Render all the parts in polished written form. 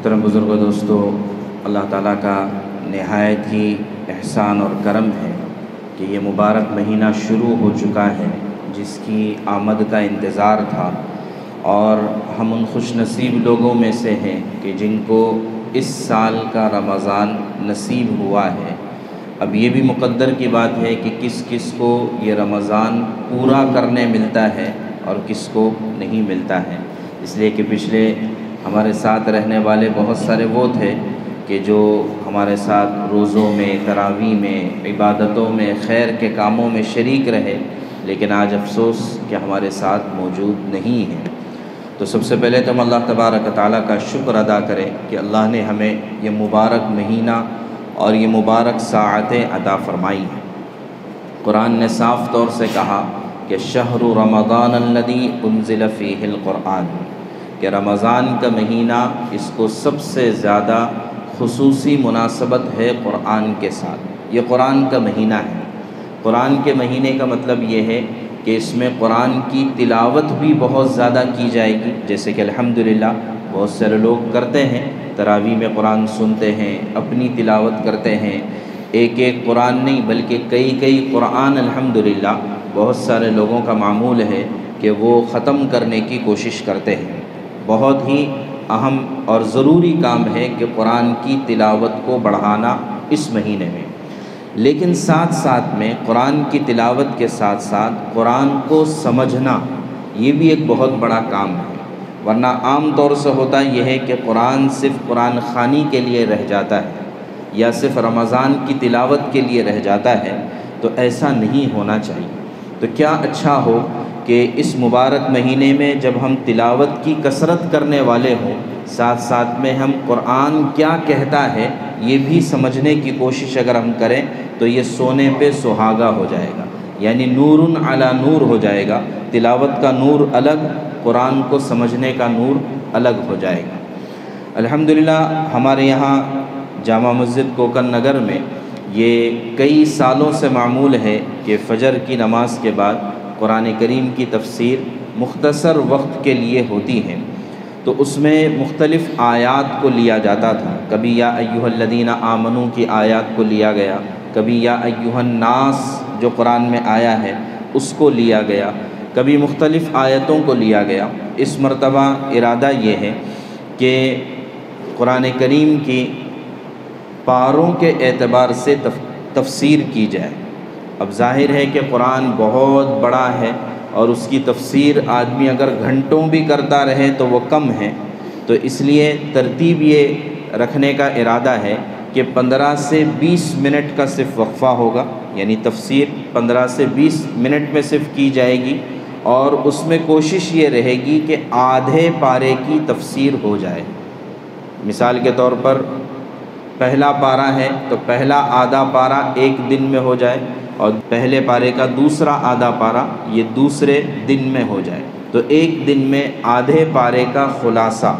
मोहतरम बुज़ुर्गों दोस्तों, अल्लाह ताला का नहायत ही एहसान और करम है कि ये मुबारक महीना शुरू हो चुका है जिसकी आमद का इंतज़ार था, और हम उन खुशनसीब लोगों में से हैं कि जिनको इस साल का रमज़ान नसीब हुआ है। अब ये भी मुकद्दर की बात है कि किस किस को ये रमज़ान पूरा करने मिलता है और किस को नहीं मिलता है, इसलिए कि पिछले हमारे साथ रहने वाले बहुत सारे वो थे कि जो हमारे साथ रोज़ों में, तरावी में, इबादतों में, खैर के कामों में शरीक रहे, लेकिन आज अफसोस कि हमारे साथ मौजूद नहीं हैं। तो सबसे पहले तो हम अल्लाह तबारक व तआला का शुक्र अदा करें कि अल्लाह ने हमें ये मुबारक महीना और ये मुबारक साअतें अता फ़रमाई हैं। कुरान ने साफ़ तौर से कहा कि शहरु रमज़ान अल्लज़ी उनज़िला फ़ीहिल क़ुरआन, कि रमज़ान का महीना इसको सबसे ज़्यादा खुसूसी मुनासबत है क़ुरान के साथ। ये क़ुरान का महीना है। क़ुरान के महीने का मतलब ये है कि इसमें क़ुरान की तिलावत भी बहुत ज़्यादा की जाएगी, जैसे कि अल्हम्दुलिल्लाह बहुत सारे लोग करते हैं, तरावी में क़ुरान सुनते हैं, अपनी तिलावत करते हैं। एक एक क़ुरान नहीं बल्कि कई कई क़ुरान अल्हम्दुलिल्लाह बहुत सारे लोगों का मामूल है कि वो ख़त्म करने की कोशिश करते हैं। बहुत ही अहम और ज़रूरी काम है कि कुरान की तिलावत को बढ़ाना इस महीने में, लेकिन साथ साथ में कुरान की तिलावत के साथ साथ कुरान को समझना ये भी एक बहुत बड़ा काम है। वरना आम तौर से होता यह है कि कुरान सिर्फ कुरान खानी के लिए रह जाता है या सिर्फ रमज़ान की तिलावत के लिए रह जाता है, तो ऐसा नहीं होना चाहिए। तो क्या अच्छा हो कि इस मुबारक महीने में जब हम तिलावत की कसरत करने वाले हों, साथ साथ में हम कुरान क्या कहता है ये भी समझने की कोशिश अगर हम करें तो ये सोने पे सुहागा हो जाएगा, यानी नूरुन अला नूर हो जाएगा। तिलावत का नूर अलग, कुरान को समझने का नूर अलग हो जाएगा। अल्हम्दुलिल्लाह हमारे यहाँ जामा मस्जिद कोकन नगर में ये कई सालों से मामूल है कि फ़जर की नमाज के बाद कुरान करीम की तफसीर मुख्तसर वक्त के लिए होती है, तो उसमें मुख्तलिफ़ आयात को लिया जाता था। कभी या अय्युहल्लज़ीना आमनू की आयात को लिया गया, कभी या अय्युहन्नास जो कुरान में आया है उसको लिया गया, कभी मुख्तलिफ़ आयतों को लिया गया। इस मरतबा इरादा ये है कि कुरान करीम की पारों के एतबार से तफसीर की जाए। अब जाहिर है कि कुरान बहुत बड़ा है और उसकी तफसीर आदमी अगर घंटों भी करता रहे तो वो कम है, तो इसलिए तरतीब ये रखने का इरादा है कि 15 से 20 मिनट का सिर्फ वक्फ़ा होगा, यानी तफसीर 15 से 20 मिनट में सिर्फ की जाएगी, और उसमें कोशिश ये रहेगी कि आधे पारे की तफसीर हो जाए। मिसाल के तौर पर पहला पारा है तो पहला आधा पारा एक दिन में हो जाए, और पहले पारे का दूसरा आधा पारा ये दूसरे दिन में हो जाए। तो एक दिन में आधे पारे का खुलासा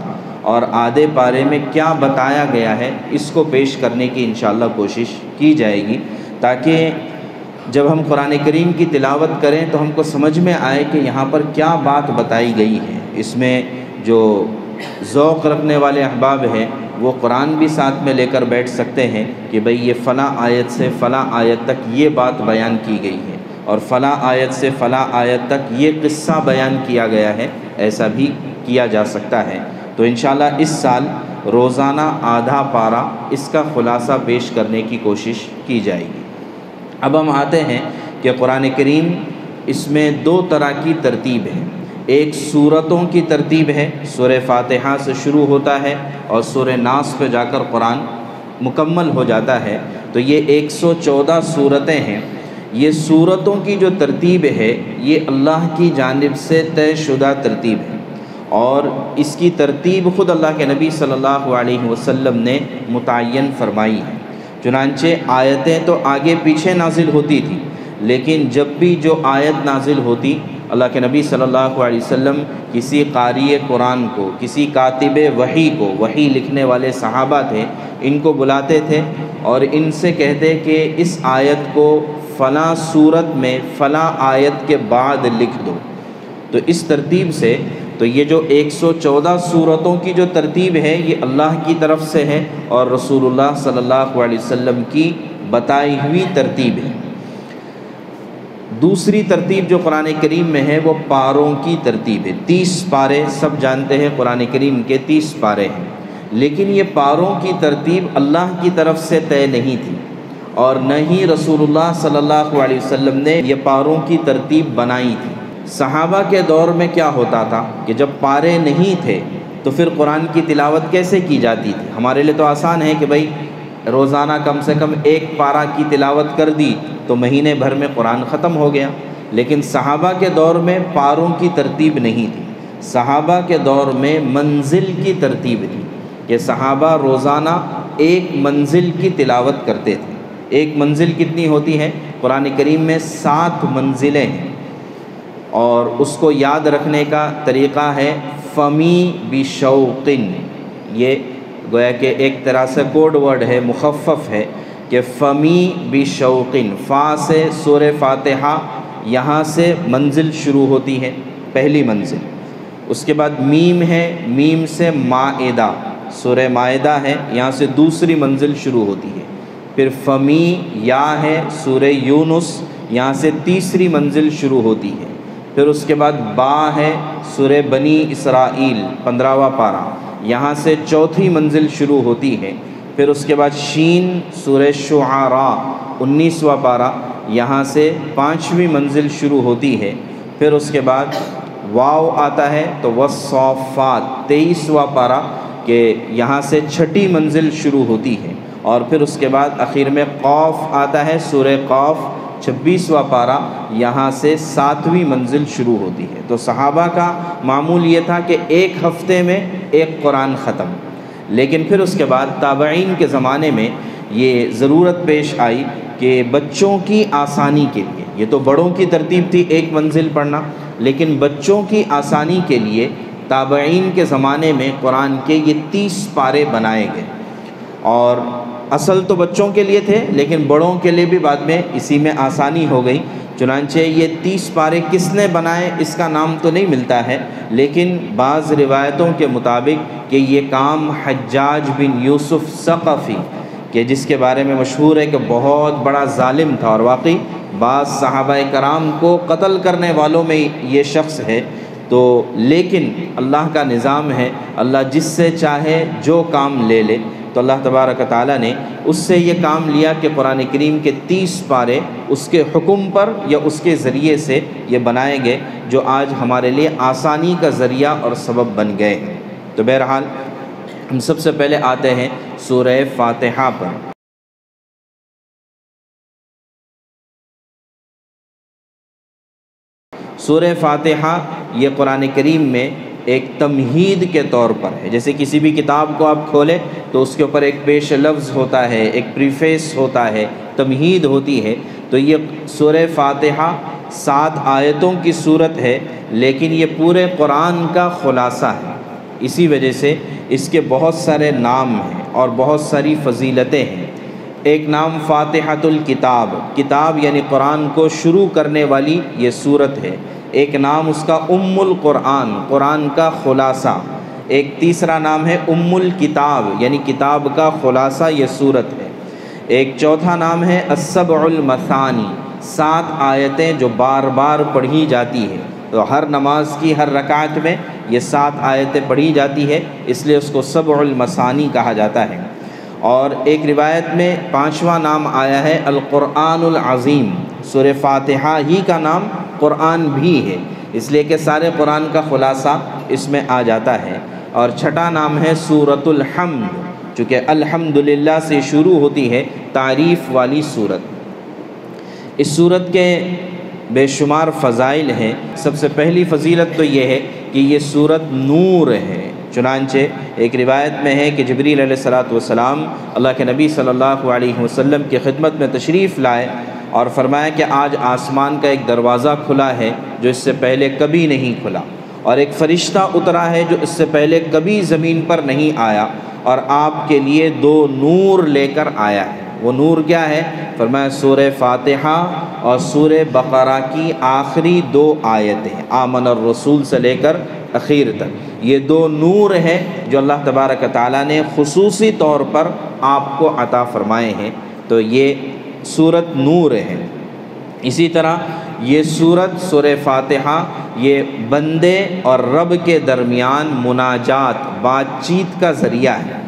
और आधे पारे में क्या बताया गया है इसको पेश करने की इंशाअल्लाह कोशिश की जाएगी, ताकि जब हम कुरान करीम की तिलावत करें तो हमको समझ में आए कि यहाँ पर क्या बात बताई गई है। इसमें जो ज़ौक़ रखने वाले अहबाब हैं वो कुरान भी साथ में लेकर बैठ सकते हैं कि भाई ये फ़ला आयत से फ़ला आयत तक ये बात बयान की गई है, और फ़ला आयत से फ़ला आयत तक ये किस्सा बयान किया गया है, ऐसा भी किया जा सकता है। तो इंशाल्लाह इस साल रोज़ाना आधा पारा इसका ख़ुलासा पेश करने की कोशिश की जाएगी। अब हम आते हैं कि कुरान करीम इसमें दो तरह की तरतीब है। एक सूरतों की तरतीब है, सूरह फातिहा से शुरू होता है और सूरह नास पे जाकर कुरान मुकम्मल हो जाता है। तो ये 114 सूरतें हैं। ये सूरतों की जो तरतीब है ये अल्लाह की जानिब से तयशुदा तरतीब है, और इसकी तरतीब ख़ुद अल्लाह के नबी सल्लल्लाहु अलैहि वसल्लम ने मुतय्यन फरमाई है। चुनांचे आयतें तो आगे पीछे नाजिल होती थी, लेकिन जब भी जो आयत नाजिल होती अल्लाह के नबी सल्लल्लाहु अलैहि वसल्लम किसी क़ारी कुरान को, किसी कातिब वही को, वही लिखने वाले सहाबा थे, इनको बुलाते थे और इनसे कहते कि इस आयत को फ़ला सूरत में फ़ला आयत के बाद लिख दो। तो इस तरतीब से तो ये जो 114 सूरतों की जो तरतीब है ये अल्लाह की तरफ से है और रसूलुल्लाह सल्लल्लाहु अलैहि वसल्लम की बताई हुई तरतीब है। दूसरी तरतीब जो कुरान करीम में है वो पारों की तरतीब है। 30 पारे सब जानते हैं कुरान करीम के 30 पारे हैं, लेकिन ये पारों की तरतीब अल्लाह की तरफ से तय नहीं थी और न ही रसूलुल्लाह सल्लल्लाहु अलैहि वसल्लम ने ये पारों की तरतीब बनाई थी। सहाबा के दौर में क्या होता था कि जब पारे नहीं थे तो फिर कुरान की तिलावत कैसे की जाती थी। हमारे लिए तो आसान है कि भाई रोज़ाना कम से कम एक पारा की तिलावत कर दी तो महीने भर में कुरान ख़त्म हो गया, लेकिन सहाबा के दौर में पारों की तरतीब नहीं थी। सहाबा के दौर में मंजिल की तरतीब थी कि सहाबा रोज़ाना एक मंजिल की तिलावत करते थे। एक मंजिल कितनी होती है? कुरान करीम में 7 मंजिलें हैं और उसको याद रखने का तरीक़ा है फ़मी बिशौक़िन। ये गोया कि एक तरह से कोड वर्ड है, मुखफ़फ़ है कि फ़मी बिशौक़िन। फ़ा से सूरह फातिहा, यहाँ से मंजिल शुरू होती है, पहली मंजिल। उसके बाद मीम है, मीम से माएदा, सूरह माएदा है, यहाँ से दूसरी मंजिल शुरू होती है। फिर फ़मी या है सूरह यूनुस, यहाँ से तीसरी मंजिल शुरू होती है। फिर उसके बाद बा है सूरह बनी इसराइल, 15वां पारा, यहाँ से चौथी मंजिल शुरू होती है। फिर उसके बाद शीन सूरह शुआरा, 19वां पारा, यहाँ से 5वीं मंजिल शुरू होती है। फिर उसके बाद वाव आता है तो वस्सॉफ़ात, 23वां पारा, के यहाँ से 6ठी मंजिल शुरू होती है। और फिर उसके बाद आखिर में क़ाफ आता है, सूरह क़ाफ, 26वां पारा, यहाँ से 7वीं मंजिल शुरू होती है। तो सहाबा का मामूल ये था कि एक हफ्ते में एक कुरान ख़त्म। लेकिन फिर उसके बाद ताबईन के ज़माने में ये ज़रूरत पेश आई कि बच्चों की आसानी के लिए, ये तो बड़ों की तरतीब थी एक मंजिल पढ़ना, लेकिन बच्चों की आसानी के लिए ताबईन के ज़माने में कुरान के ये 30 पारे बनाए गए। और असल तो बच्चों के लिए थे लेकिन बड़ों के लिए भी बाद में इसी में आसानी हो गई। चुनांचे ये 30 पारे किसने बनाए इसका नाम तो नहीं मिलता है, लेकिन बाज़ रिवायतों के मुताबिक कि ये काम हज्जाज बिन यूसुफ सक़फ़ी, के जिसके बारे में मशहूर है कि बहुत बड़ा ज़ालिम था और वाकई बाज़ सहाबाए कराम को कत्ल करने वालों में ये शख्स है। तो लेकिन अल्लाह का निज़ाम है, अल्लाह जिससे चाहे जो काम ले ले। तो अल्लाह तबारक ताला ने उससे ये काम लिया कि कुरान करीम के 30 पारे उसके हुक्म पर या उसके ज़रिए से ये बनाए गए, जो आज हमारे लिए आसानी का ज़रिया और सबब बन गए। तो बहरहाल हम सबसे पहले आते हैं सूरह फातिहा पर। सूरह फातिहा ये कुरान करीम में एक तमहीद के तौर पर है। जैसे किसी भी किताब को आप खोलें तो उसके ऊपर एक पेश लफ्ज़ होता है, एक प्रीफेस होता है, तमहीद होती है। तो ये सूरह फातिहा 7 आयतों की सूरत है, लेकिन ये पूरे कुरान का खुलासा है। इसी वजह से इसके बहुत सारे नाम हैं और बहुत सारी फजीलतें हैं। एक नाम फातिहातुल किताब, किताब यानी कुरान को शुरू करने वाली ये सूरत है। एक नाम उसका उम्मुल कुरान, कुरान का खुलासा। एक तीसरा नाम है उम्मुल किताब, यानी किताब का खुलासा, ये सूरत है। एक चौथा नाम है अस्सबउल मसानी, 7 आयतें जो बार बार पढ़ी जाती है। तो हर नमाज की हर रकात में ये 7 आयतें पढ़ी जाती है, इसलिए उसको सबउल मसानी कहा जाता है। और एक रिवायत में 5वां नाम आया है अल कुरानुल अज़ीम। सूरह फातिहा ही का नाम कुरान भी है, इसलिए कि सारे कुरान का खुलासा इसमें आ जाता है। और 6ठा नाम है सूरतुल हम्द, चूँकि अल्हम्दुलिल्लाह से शुरू होती है, तारीफ़ वाली सूरत। इस सूरत के बेशुमार फ़ज़ाइल हैं। सबसे पहली फजीलत तो ये है कि ये सूरत नूर है। चुनांचे एक रिवायत में है कि जिब्रील अलैहिस्सलातु वस्सलाम अल्लाह के नबी सल्लल्लाहु अलैहि वसल्लम की खिदमत में तशरीफ़ लाए और फरमाया कि आज आसमान का एक दरवाज़ा खुला है जो इससे पहले कभी नहीं खुला, और एक फ़रिश्ता उतरा है जो इससे पहले कभी ज़मीन पर नहीं आया, और आपके लिए 2 नूर लेकर आया है। वो नूर क्या है? फरमाया सूरह फातिहा और सूरह बकरा की आखिरी दो आयतें आमन और रसूल से लेकर आखिर तक, ये दो नूर हैं जो अल्लाह तबारक ताला ने खुसूसी तौर पर आपको अता फ़रमाए हैं। तो ये सूरत नूर है। इसी तरह ये सूरत सूरह फातिहा ये बंदे और रब के दरमियान मुनाजात बातचीत का ज़रिया है।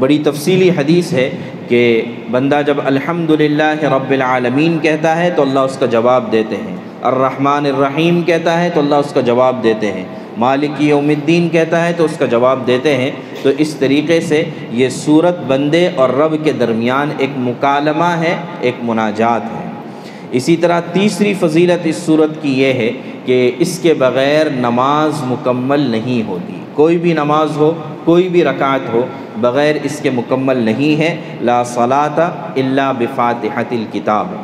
बड़ी तफसीली हदीस है कि बंदा जब अल्हम्दुलिल्लाह रब्बिल आलमीन कहता है तो अल्लाह उसका जवाब देते हैं, अर्रहमान अर्रहीम कहता है तो अल्लाह उसका जवाब देते हैं, मालिकी यौमिद्दीन कहता है तो उसका जवाब देते हैं। तो इस तरीके से ये सूरत बंदे और रब के दरमियान एक मुकालमा है, एक मुनाजात है। इसी तरह तीसरी फजीलत इस सूरत की ये है कि इसके बग़ैर नमाज मुकम्मल नहीं होती। कोई भी नमाज हो, कोई भी रकात हो, बग़ैर इसके मुकम्मल नहीं है। ला सलाता इल्ला बिफातिहतिल किताब।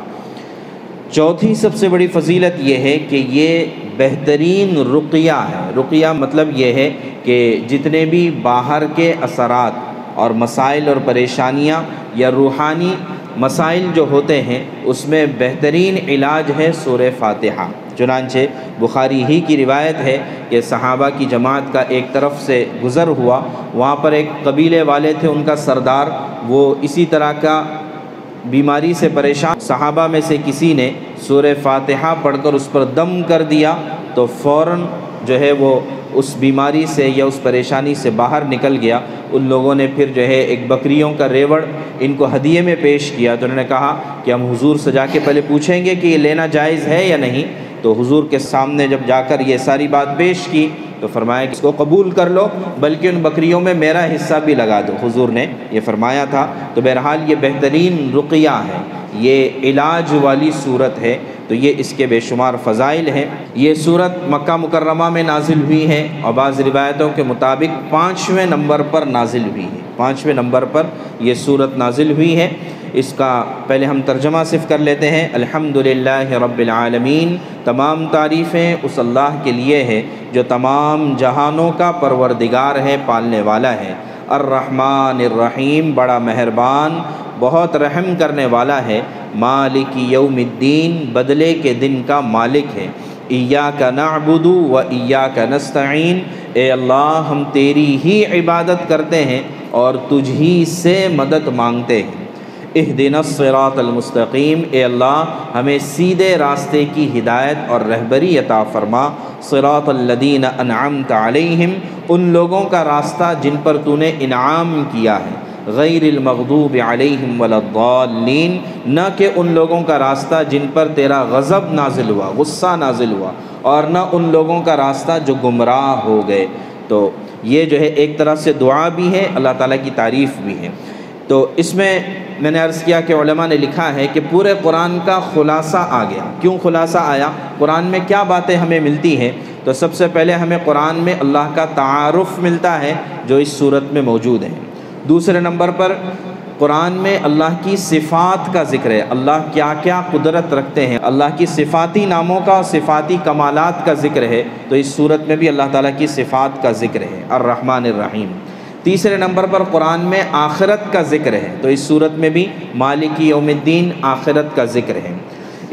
चौथी सबसे बड़ी फजीलत यह है कि ये बेहतरीन रुकिया है। रुकिया मतलब यह है कि जितने भी बाहर के असरात और मसाइल और परेशानियाँ या रूहानी मसाइल जो होते हैं उसमें बेहतरीन इलाज है सूरह फातिहा। चुनांचे बुखारी ही की रिवायत है कि सहाबा की जमात का एक तरफ से गुज़र हुआ, वहाँ पर एक कबीले वाले थे, उनका सरदार, वो इसी तरह का बीमारी से परेशान, सहाबा में से किसी ने सूरह फातिहा पढ़कर उस पर दम कर दिया तो फ़ौरन जो है वो उस बीमारी से या उस परेशानी से बाहर निकल गया। उन लोगों ने फिर जो है एक बकरियों का रेवड़ इनको हदिये में पेश किया, तो उन्होंने कहा कि हम हुजूर से जाके पहले पूछेंगे कि ये लेना जायज़ है या नहीं। तो हुजूर के सामने जब जाकर ये सारी बात पेश की तो फरमाया कि इसको कबूल कर लो, बल्कि उन बकरियों में मेरा हिस्सा भी लगा दो, हुजूर ने ये फरमाया था। तो बहरहाल ये बेहतरीन रुकिया है, ये इलाज वाली सूरत है। तो ये इसके बेशुमार फ़ज़ाइल हैं। ये सूरत मक्का मुकर्रमा में नाजिल हुई है और बाज़ रिवायतों के मुताबिक पाँचवें नंबर पर नाजिल हुई है। पाँचवें नंबर पर यह सूरत नाजिल हुई है। इसका पहले हम तर्जमा सिर्फ कर लेते हैं। अल्हम्दुलिल्लाह रब्बिल आलमीन, तमाम तारीफ़ें उस अल्लाह के लिए है जो तमाम जहानों का परवरदिगार है, पालने वाला है। अर्रहमान अर्रहीम, बड़ा मेहरबान, बहुत रहम करने वाला है। मालिकी यौमिद्दीन, बदले के दिन का मालिक है। इय्याका नअबुदु व इय्याका नस्तईन, ए अल्लाह हम तेरी ही इबादत करते हैं और तुझी से मदद मांगते हैं। इहदिनस सिरातल मुस्तकीम, ए अल्लाह हमें सीधे रास्ते की हिदायत और रहबरी अता फरमा। सिरातल लदीन अनअमत अलैहिम, उन लोगों का रास्ता जिन पर तूने इनाम किया है। गैरिल मग़दूब अलैहिम वलद्दालीन, न कि उन लोगों का रास्ता जिन पर तेरा गज़ब नाजिल हुआ, गुस्सा नाजिल हुआ, और न उन लोगों का रास्ता जो गुमराह हो गए। तो ये जो है एक तरह से दुआ भी है, अल्लाह ताला की तारीफ़ भी है। तो इसमें मैंने अर्ज़ किया कि उलमा ने लिखा है कि पूरे कुरान का ख़ुलासा आ गया। क्यों ख़ुलासा आया? कुरान में क्या बातें हमें मिलती हैं? तो सबसे पहले हमें कुरान में अल्लाह का तारुफ़ मिलता है जो इस सूरत में मौजूद है। दूसरे नंबर पर कुरान में अल्लाह की सिफ़ात का ज़िक्र है, अल्लाह क्या क्या कुदरत रखते हैं, अल्लाह की सिफ़ाती नामों का और सिफ़ाती कमालात का ज़िक्र है। तो इस सूरत में भी अल्लाह ताला की सिफ़ात का ज़िक्र है, अर्रहमान अर्रहीम। तीसरे नंबर पर कुरान में आखिरत का ज़िक्र है, तो इस सूरत में भी मालिकी यौमिद्दीन, आखिरत का ज़िक्र है।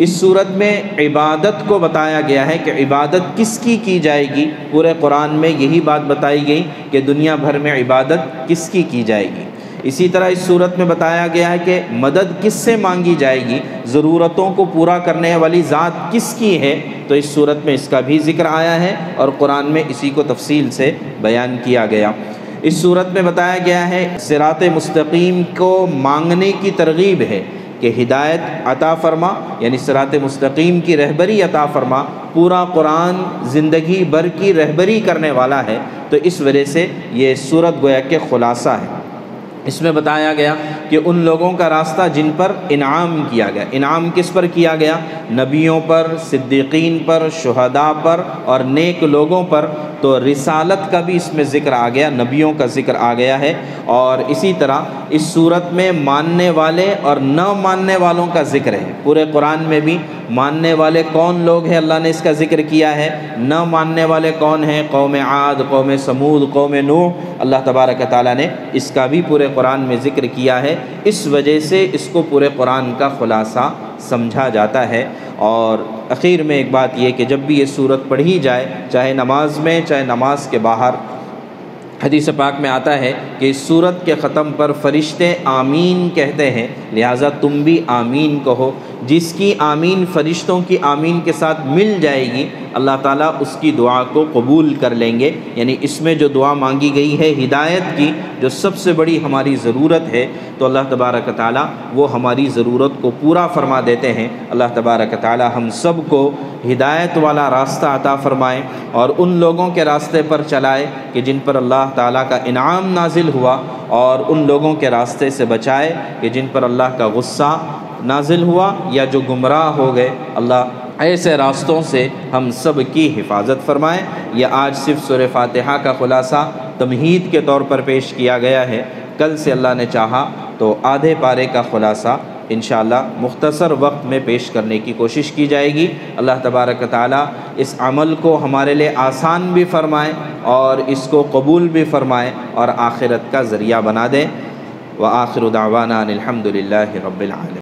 इस सूरत में इबादत को बताया गया है कि इबादत किसकी की जाएगी। पूरे कुरान में यही बात बताई गई कि दुनिया भर में इबादत किसकी की जाएगी। इसी तरह इस सूरत में बताया गया है कि मदद किससे मांगी जाएगी, ज़रूरतों को पूरा करने वाली ज़ात किसकी है। तो इस सूरत में इसका भी जिक्र आया है और कुरान में इसी को तफसील से बयान किया गया। इस सूरत में बताया गया है सिरात मुस्तकीम को मांगने की तरगीब है कि हिदायत अता फ़रमा, यानी सिरात मुस्तकीम की रहबरी अता फ़रमा। पूरा कुरान ज़िंदगी भर की रहबरी करने वाला है। तो इस वजह से ये सूरत गोया के ख़ुलासा है। इसमें बताया गया कि उन लोगों का रास्ता जिन पर इनाम किया गया। इनाम किस पर किया गया? नबियों पर, सिद्दीकीन पर, शुहदा पर और नेक लोगों पर। तो रिसालत का भी इसमें ज़िक्र आ गया, नबियों का ज़िक्र आ गया है। और इसी तरह इस सूरत में मानने वाले और न मानने वालों का ज़िक्र है। पूरे कुरान में भी मानने वाले कौन लोग हैं, अल्लाह ने इसका ज़िक्र किया है। न मानने वाले कौन हैं, कौम आद, कौम समूद, कौम नूह, अल्लाह तबारक ताला ने इसका भी पूरे कुरान में ज़िक्र किया है। इस वजह से इसको पूरे कुरान का ख़ुलासा समझा जाता है। और आखिर में एक बात यह कि जब भी ये सूरत पढ़ी जाए, चाहे नमाज में चाहे नमाज के बाहर, हदीस पाक में आता है कि इस सूरत के ख़त्म पर फरिश्ते आमीन कहते हैं, लिहाजा तुम भी आमीन कहो। जिसकी आमीन फ़रिश्तों की आमीन के साथ मिल जाएगी, अल्लाह ताला उसकी दुआ को कबूल कर लेंगे। यानी इसमें जो दुआ मांगी गई है हिदायत की, जो सबसे बड़ी हमारी ज़रूरत है, तो अल्लाह तबारक ताला वो हमारी ज़रूरत को पूरा फरमा देते हैं। अल्लाह तबारक ताला हम सब को हिदायत वाला रास्ता अता फ़रमाए और उन लोगों के रास्ते पर चलाए कि जिन पर अल्लाह ताला का इनाम नाजिल हुआ, और उन लोगों के रास्ते से बचाए कि जिन पर अल्लाह का गुस्सा नाजिल हुआ या जो गुमराह हो गए। अल्लाह ऐसे रास्तों से हम सब की हिफाजत फ़रमाए। यह आज सिर्फ सूरह फातिहा का ख़ुलासा तमहीद के तौर पर पेश किया गया है। कल से अल्लाह ने चाहा तो आधे पारे का ख़ुलासा इंशाअल्लाह मुख्तसर वक्त में पेश करने की कोशिश की जाएगी। अल्लाह तबारक ताला इस अमल को हमारे लिए आसान भी फ़रमाए और इसको कबूल भी फ़रमाए और आखिरत का ज़रिया बना दें। व आखिर दावाना अनिल हम्दुलिल्लाहि रब्बिल आलमीन।